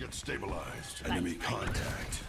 Get stabilized. Enemy contact.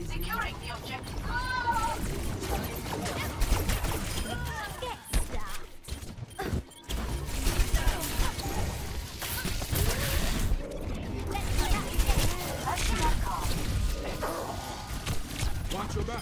Securing the objective. Watch your back.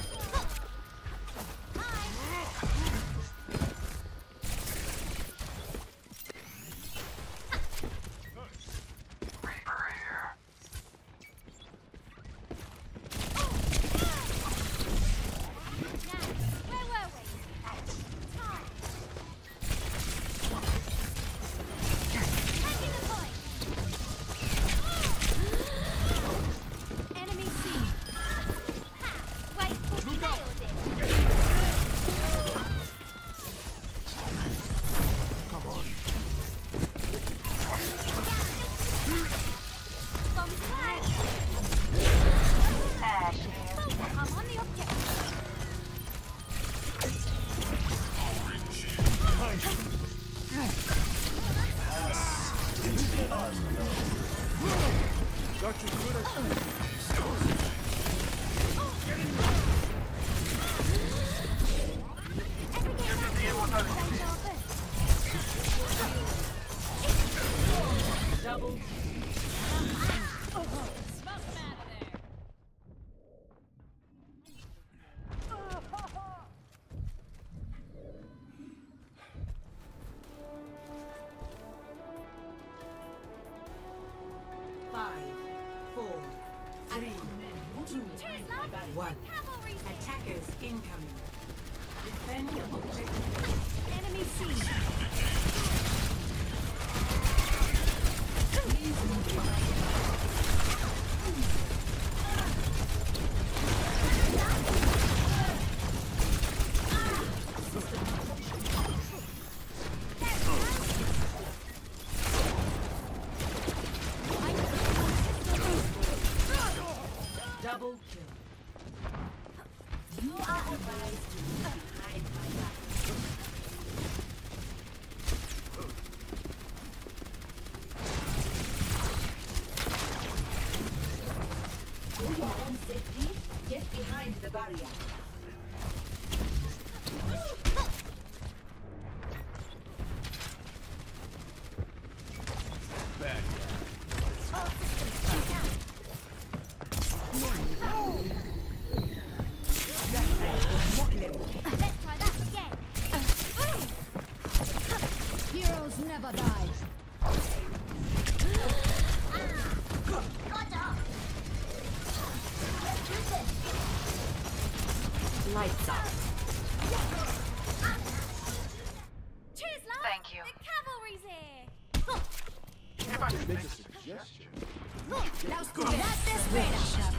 One. Cavalry. Attackers incoming. Defend objective. Enemy siege. Double kill. You are advised to hide my life. You are in safety. Get behind the barrier. Lights out. Cheers, love. Thank you. The cavalry's here. If I could make a suggestion. Look, now scoot. That's this way.